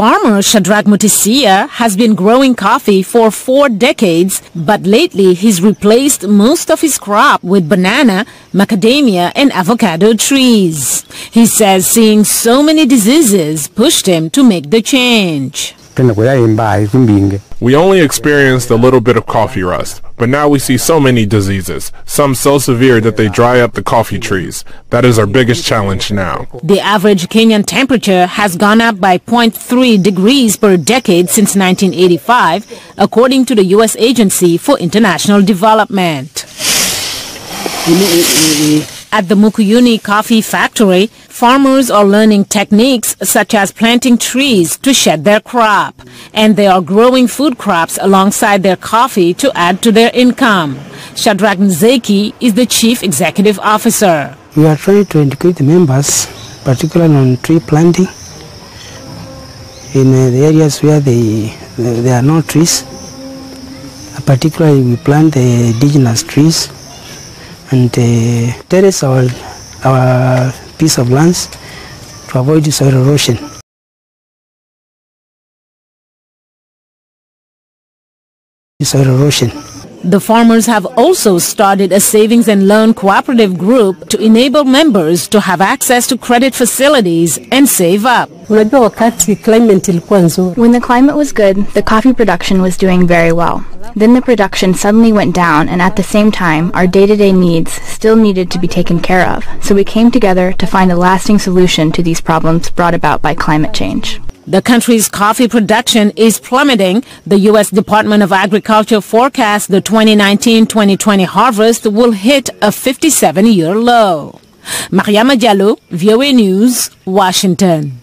farmer Shadrach Mutisiya has been growing coffee for 4 decades, but lately he's replaced most of his crop with banana, macadamia and avocado trees. He says seeing so many diseases pushed him to make the change. We only experienced a little bit of coffee rust, but now we see so many diseases, some so severe that they dry up the coffee trees. That is our biggest challenge now. The average Kenyan temperature has gone up by 0.3 degrees per decade since 1985, according to the U.S. Agency for International Development. At the Mukuyuni Coffee Factory, farmers are learning techniques such as planting trees to shed their crop, and they are growing food crops alongside their coffee to add to their income. Shadrach Nzeki is the Chief Executive Officer. We are trying to educate the members, particularly on tree planting, in the areas where there are no trees. Particularly, we plant the indigenous trees. And that is our piece of land to avoid soil erosion. The farmers have also started a savings and loan cooperative group to enable members to have access to credit facilities and save up. When the climate was good, the coffee production was doing very well. Then the production suddenly went down, and at the same time, our day-to-day needs still needed to be taken care of. So we came together to find a lasting solution to these problems brought about by climate change. The country's coffee production is plummeting. The U.S. Department of Agriculture forecasts the 2019-2020 harvest will hit a 57-year low. Mariama Diallo, VOA News, Washington.